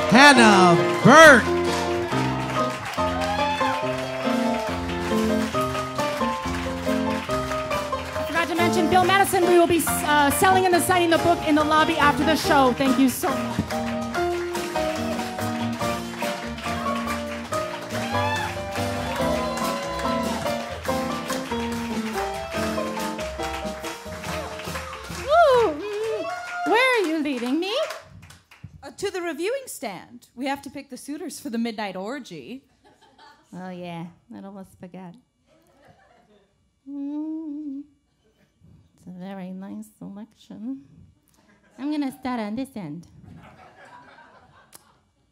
Hannah Burke. I forgot to mention Bill Madison. We will be selling and signing the book in the lobby after the show. Thank you so much. To the reviewing stand. We have to pick the suitors for the midnight orgy. Oh, yeah. I almost forgot. It's a very nice selection. I'm going to start on this end.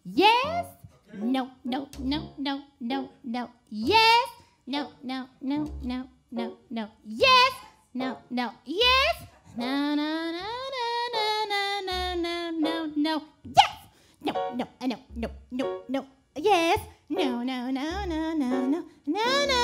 Yes. No, no, no, no, no, no. Yes. No, no, no, no, no, no. Yes. No, no. Yes. No, no, no, no, no, no, no, no, no. Yes! No, no, no, no, no, no. Yes! No, no, no, no, no, no, no, no.